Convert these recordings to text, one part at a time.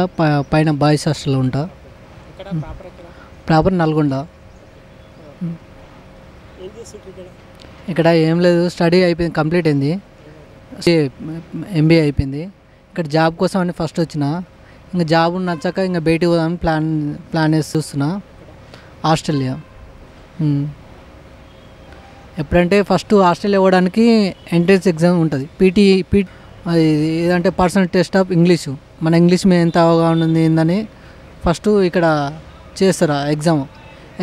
Pan boys hostel उंटा proper Nalgonda इकड़ा एम लेदु स्टडी अयिपोयिंदी कंप्लीट अयिंदी एमबीए अयिपोयिंदी इकड़ा जॉब कोसम अनि फस्ट वच्चिना इंका जॉब नच्चाक इंका बेटी होदामनि प्लान चेस्तुन्ना आस्ट्रेलिया एप्पुडंटे फस्ट आस्ट्रेलिया पोवडानिकि एंट्रेंस एग्जाम उंटदी पीटी ఏదంటే పర్సనల్ టెస్ట్ ఆఫ్ ఇంగ్లీష్ మన ఇంగ్లీష్ మీద ఎంత అవగాహన ఉంది ఏందని ఫస్ట్ ఇక్కడ చేస్తారు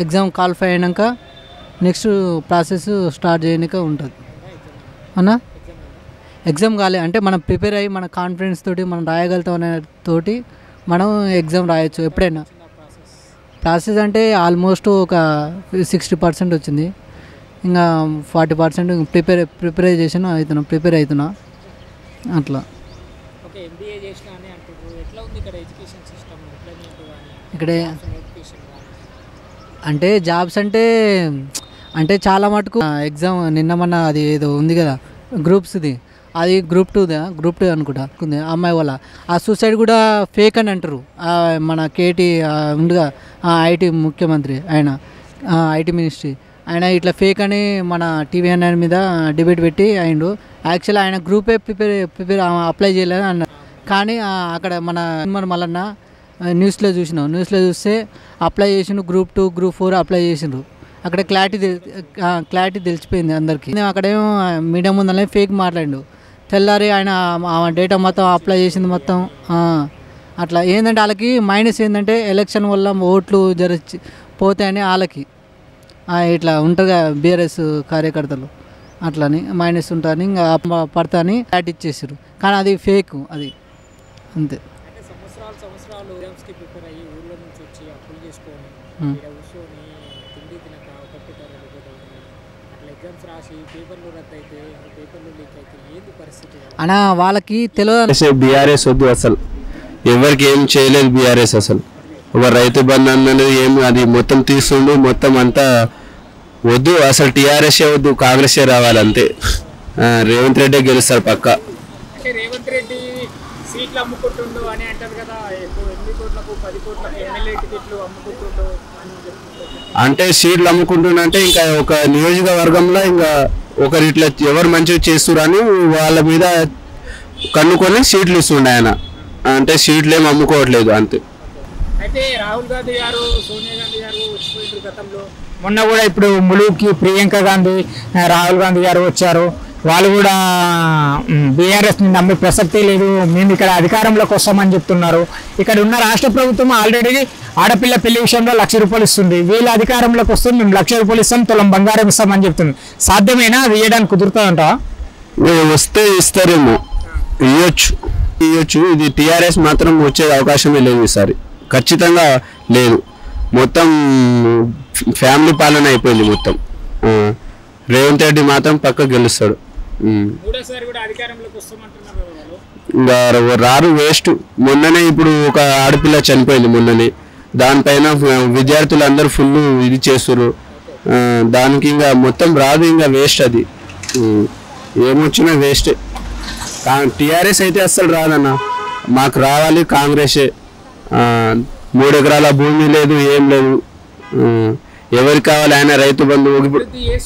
ఎగ్జామ్ క్వాలిఫై అయినాక నెక్స్ట్ ప్రాసెస్ స్టార్ట్ చేయనిక ఉంటుంది అన్న ఎగ్జామ్ కాలే అంటే మనం ప్రిపేర్ అయ్యి మన కాన్ఫిడెన్స్ తోటి మనం రాయగలుగుతామనే తోటి మనం ఎగ్జామ్ రాయొచ్చు ఎప్పుడైనా ప్రాసెస్ అంటే ఆల్మోస్ట్ ఒక 60% వచ్చింది ఇంకా 40% ప్రిపరేషన్ అవుతున్నా అట్లా ఓకే ఎంబీఏ చేస్తానే అంటారు ఎట్లా ఉంది ఇక్కడ ఎడ్యుకేషన్ సిస్టమ్ ఎంప్లాయ్‌మెంట్ గాని ఇక్కడ అంటే జాబ్స్ అంటే చాలా మటుకు ఎగ్జామ్ నిన్న మన అది ఏదో ఉంది కదా గ్రూప్స్ ది అది గ్రూప్ 2 దా గ్రూప్ 2 అనుకుంటా అమ్మాయి వాళ్ళ ఆ సూసైడ్ కూడా ఫేక్ అని అంటారు మన కేటి ఉండగా ఐటి ముఖ్యమంత్రి ఆయన ఐటి మినిస్ట్రీ ఆయన ఇట్లా ఫేక్ అని మన టీవీఎన్ మీద డిబేట్ పెట్టి అయిండు యాక్చువల్ ఆయన గ్రూపే ప్రిపేర్ అప్లై చేయలేదు అన్నారు కానీ అక్కడ మన మల్లన్న న్యూస్లో చూసినాం న్యూస్లో చూస్తే అప్లై చేసిండు గ్రూప్ 2 గ్రూప్ 4 అప్లై చేసిండు అక్కడ క్లారిటీ తెలిసిపోయింది అందరికీ అక్కడేమో మీడియా ముందనే ఫేక్ మాట్లాడిండు తెల్లారి ఆయన డేటా మొత్తం అప్లై చేసింది మొత్తం అట్లా ఏంటంటే వాళ్ళకి మైనస్ ఏంటంటే ఎలక్షన్ వల్ల ఓట్లు పోతాయని వాళ్ళకి ఇట్లా ఉంటారు బీఆర్ఎస్ కార్యకర్తలు అట్లని మైనస్ ఉంటారని ఇంకా పడతాని యాడ్ ఇచ్చేసారు కానీ అది ఫేక్ అది అంతే అంటే సంవత్సరాలు ఎగ్జామ్స్ కి ప్రిపేర్ అయ్యి ఊర్ల నుంచి వచ్చి అప్లై చేసుకోని ఇలా ఉసోని తిండి తినక ఒకటితారు అట్లా ఎగ్జామ్స్ రాసి పేపర్లు రద్దు అయితే పేపర్లు లీక్ అయితే ఏంది పరిస్థితి అన్న వాళ్ళకి తెలియదు బీఆర్ఎస్ వద్దు అసలు ఎవర్కి ఏం చేయలేదు బీఆర్ఎస్ అసలు ఒక రైతు బంధన్ అనేది ఏమి అది మొత్తం తీసుకుండు మొత్తం అంతా వద్దు అసలు టీఆర్ఎస్ఏ వద్దు కాంగ్రెసే రావాలి అంతే రేవంత్ రెడ్డి గెలుస్తారు పక్క అంటే రేవంత్ రెడ్డి సీట్లు అమ్ముకుంటుండు అని అంటారు కదా 8 కోట్లకు 10 కోట్లకు ఎమ్మెల్యే టికెట్లు అమ్ముకుంటుండు అంటే సీట్లు అమ్ముకుంటున్నంటే ఇంకా ఒక నియోజకవర్గంలో ఇంకా ఒకరి ఇట్లా ఎవరు మంచిగా చేస్తారని వాళ్ళ మీద కన్నుకొని సీట్లు ఇస్తుండే ఆయన అంటే సీట్లు ఏం అమ్ముకోవట్లేదు అంతే అయితే రాహుల్ గాంధీ గారు సోనియా గాంధీ గారు వచ్చిపోయిన గతంలో మొన్న కూడా ఇప్పుడు ములుగుకి ప్రియాంక గాంధీ రాహుల్ గాంధీ గారు వచ్చారు వాళ్ళు కూడా బీఆర్ఎస్ని నమ్మే ప్రసక్తే లేదు మేము ఇక్కడ అధికారంలోకి వస్తామని చెప్తున్నారు ఇక్కడ ఉన్న రాష్ట్ర ప్రభుత్వం ఆల్రెడీ ఆడపిల్ల పెళ్లి విషయంలో 1,00,000 రూపాయలు ఇస్తుంది వీళ్ళ అధికారంలోకి వస్తుంది మేము 1,00,000 రూపాయలు ఇస్తాం తులం బంగారం ఇస్తామని చెప్తుంది సాధ్యమేనా అది ఇవ్వడానికి కుదురుతుందంట వస్తే ఇస్తారేమో ఇవ్వచ్చు ఇది టీఆర్ఎస్ మాత్రం వచ్చే అవకాశమే లేదు ఈసారి ఖచ్చితంగా లేదు మొత్తం ఫ్యామిలీ పాలన అయిపోయింది మొత్తం రేవంత్ రెడ్డి మాత్రం పక్క గెలుస్తాడు రారు వేస్ట్ మొన్ననే ఇప్పుడు ఒక ఆడపిల్ల చనిపోయింది మొన్ననే దానిపైన విద్యార్థులు అందరు ఫుల్ ఇది చేస్తారు దానికి ఇంకా మొత్తం రాదు ఇంకా వేస్ట్ అది ఏమొచ్చినా వేస్టే టీఆర్ఎస్ అయితే అస్సలు రాదన్న మాకు రావాలి కాంగ్రెసే 3 ఎకరాల భూమి లేదు ఏం లేదు ఎవరికి కావాలి ఆయన రైతు బంధు ఇక 2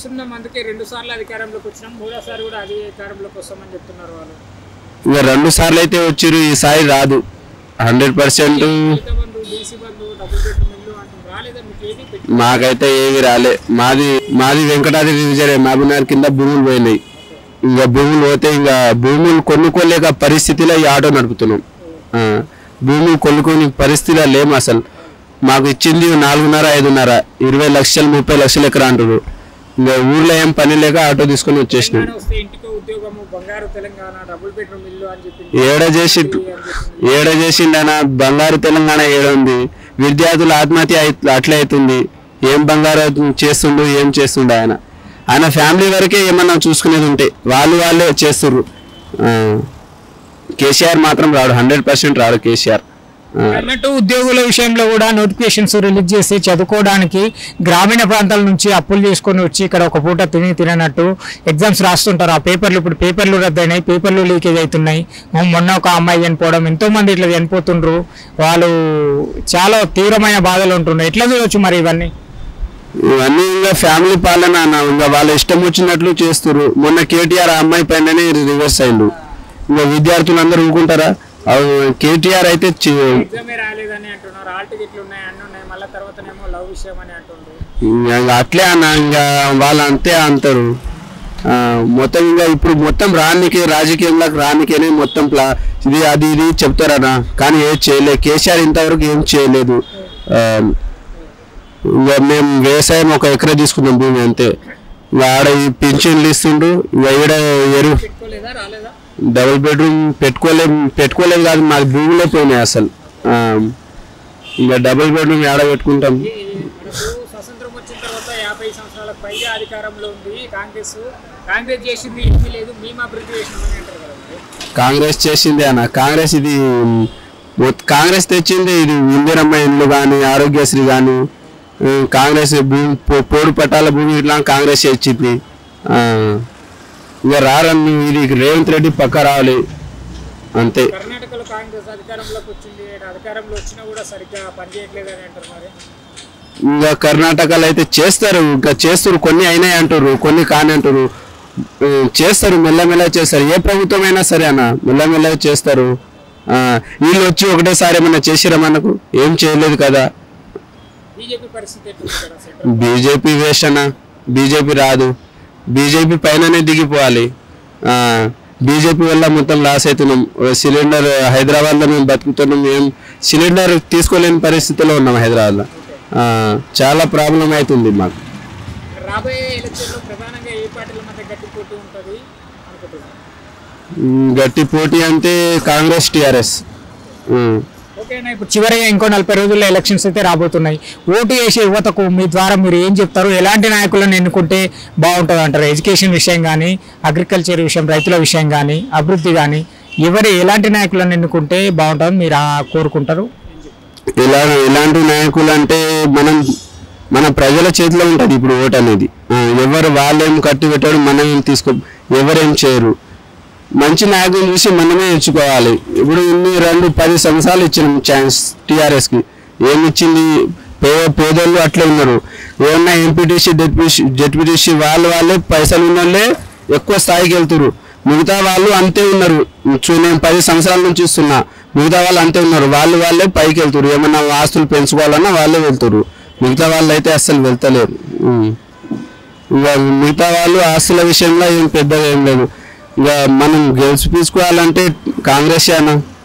సార్లు అయితే వచ్చారు ఈసారి రాదు 100% మాకైతే ఏమి రాలే మాది వెంకటాద్రి విజయరే మహబూబ్నగర్ కింద భూములు పోయినాయి ఇంకా భూములు పోతే ఇంకా భూములు కొనుక్కోలేక పరిస్థితిలో ఈ ఆటో నడుపుతున్నాం భూమి కొనుక్కునే పరిస్థితిలో లేము అసలు మాకు ఇచ్చింది 4.5, 5.5 20 లక్షలు 30 లక్షలు ఎకరా అంటారు ఇంకా ఊర్లో ఏం పని లేక ఆటో తీసుకొని వచ్చేసినాం ఏడ చేసిండనా బంగారు తెలంగాణ ఏడ ఉంది విద్యార్థుల ఆత్మహత్య అట్లే అవుతుంది ఏం బంగారు చేస్తుండు ఏం చేస్తుండ ఆయన ఫ్యామిలీ వరకే ఏమన్నా చూసుకునేది ఉంటే వాళ్ళే చేస్తుర్రు కేసీఆర్ మాత్రం రాడు 100% రాడు కేసీఆర్ గవర్నమెంట్ ఉద్యోగుల విషయంలో కూడా నోటిఫికేషన్స్ రిలీజ్ చేసి చదువుకోవడానికి గ్రామీణ ప్రాంతాల నుంచి అప్పులు చేసుకొని వచ్చి ఇక్కడ ఒక పూట తిని తిననట్టు ఎగ్జామ్స్ రాస్తుంటారు. ఆ పేపర్లు ఇప్పుడు పేపర్లు రద్దయినాయి, పేపర్లు లీకేజ్ అవుతున్నాయి. మొన్న ఒక అమ్మాయి చనిపోవడం, ఎంతోమంది ఇట్లా చనిపోతుండ్రు, వాళ్ళు చాలా తీవ్రమైన బాధలు ఉంటున్నారు. ఎట్లా చూడొచ్చు మరి ఇవన్నీ? ఇవన్నీ ఇంకా ఫ్యామిలీ పాలన అన్న, ఇంకా వాళ్ళ ఇష్టం వచ్చినట్లు చేస్తున్నారు. మొన్న కేటీఆర్ ఆ అమ్మాయి పైననే రివర్స్ అయిండు. ఇంకా విద్యార్థులు అందరూ ఊరుకుంటారా? కేటీఆర్ అయితే అట్లే అన్న, ఇంకా వాళ్ళు అంతే అంటారు మొత్తం. ఇంకా ఇప్పుడు మొత్తం రానికి రాజకీయంలోకి రానికేనే మొత్తం ఇది అది ఇది చెప్తారన్న, కానీ ఏం చేయలేదు. కేసీఆర్ ఇంతవరకు ఏం చేయలేదు. ఇంకా మేము వ్యవసాయం 1 ఎకరా తీసుకున్నాం భూమి, అంతే. ఇంకా ఆడ ఈ పెన్షన్లు ఇస్తుండ్రు, ఈడ ఎరువు డబుల్ బెడ్రూమ్ పెట్టుకోలేదు కాదు, మాకు భూములే పోయినాయి అసలు. ఇంకా డబుల్ బెడ్రూమ్ ఆడ పెట్టుకుంటాం. స్వతంత్రం వచ్చిన తర్వాత 50 సంవత్సరాలకు పైగా అధికారంలో ఉంది కాంగ్రెస్ చేసింది ఏమీ లేదు, మేము అభివృద్ధి చేసినామని అంటారు కదండి. కాంగ్రెస్ చేసింది అన్న, కాంగ్రెస్ ఇది కాంగ్రెస్ తెచ్చింది. ఇది ఇందిరమ్మ ఇళ్ళు కానీ, ఆరోగ్యశ్రీ కానీ, కాంగ్రెస్ భూమి, పోడు పట్టాల భూమి, ఇట్లా కాంగ్రెస్ తెచ్చింది. ఇంకా రారని ఇది రేవంత్ రెడ్డి పక్క రావాలి అంతే. కర్ణాటకలో కాంగ్రెస్ అధికారంలోకి వచ్చింది, అధికారంలో వచ్చినా కూడా సరిగ్గా పనిచేయట్లేదు అని అంటారు మరి. ఇంకా కర్ణాటకలో అయితే చేస్తారు, ఇంకా చేస్తారు. కొన్ని అయినాయి అంటారు, కొన్ని కాని అంటారు. చేస్తారు, మెల్లమెల్లగా చేస్తారు. ఏ ప్రభుత్వం అయినా సరే అన్న మెల్లమెల్లగా చేస్తారు. వీళ్ళు వచ్చి ఒకటేసారి ఏమన్నా చేసిరా? మనకు ఏం చేయలేదు కదా. బీజేపీ వేస్ట్ అన్న, బీజేపీ రాదు, బీజేపీ పైననే దిగిపోవాలి. బీజేపీ వల్ల మొత్తం లాస్ అవుతున్నాం. సిలిండర్ హైదరాబాద్లో మేము బతుకుతున్నాం, ఏం సిలిండర్ తీసుకోలేని పరిస్థితిలో ఉన్నాం. హైదరాబాద్లో చాలా ప్రాబ్లం అవుతుంది మాకు. గట్టి పోటీ అంటే కాంగ్రెస్, టీఆర్ఎస్. ఓకేనా, ఇప్పుడు చివరిగా ఇంకో 40 రోజుల్లో ఎలక్షన్స్ అయితే రాబోతున్నాయి. ఓటు వేసే యువతకు మీ ద్వారా మీరు ఏం చెప్తారు? ఎలాంటి నాయకులను ఎన్నుకుంటే బాగుంటుంది అంటారు? ఎడ్యుకేషన్ విషయం కానీ, అగ్రికల్చర్ విషయం, రైతుల విషయం కానీ, అభివృద్ధి కానీ, ఎలాంటి నాయకులను ఎన్నుకుంటే బాగుంటుంది మీరు కోరుకుంటారు? ఎలాంటి నాయకులు అంటే మన ప్రజల చేతిలో ఉంటుంది ఇప్పుడు ఓటు అనేది. ఎవరు వాళ్ళేం కట్టి పెట్టాడు, మనం ఏం తీసుకో, ఎవరేం చేయరు. మంచి నాయకులు చూసి మనమే ఎంచుకోవాలి. ఇప్పుడు ఇన్ని 10 సంవత్సరాలు ఇచ్చినాం ఛాన్స్ టీఆర్ఎస్కి. ఏమిచ్చింది? పేదోళ్ళు అట్లే ఉన్నారు. ఏమన్నా ఎంపీటీసీ జెడ్పీటీసీ వాళ్ళే పైసలు ఉన్నోళ్ళే ఎక్కువ స్థాయికి వెళ్తున్నారు. మిగతా వాళ్ళు అంతే ఉన్నారు. నేను 10 సంవత్సరాల నుంచి ఇస్తున్నా, మిగతా వాళ్ళు అంతే ఉన్నారు. వాళ్ళే పైకి వెళ్తున్నారు. ఏమన్నా ఆస్తులు పెంచుకోవాలన్నా వాళ్ళే వెళ్తున్నారు, మిగతా వాళ్ళు అయితే అస్సలు వెళ్తలేరు. మిగతా వాళ్ళు ఆస్తుల విషయంలో ఏం పెద్దగా ఏం లేదు. ఇక మనం గెలిచి తీసుకోవాలంటే కాంగ్రెస్ అన్న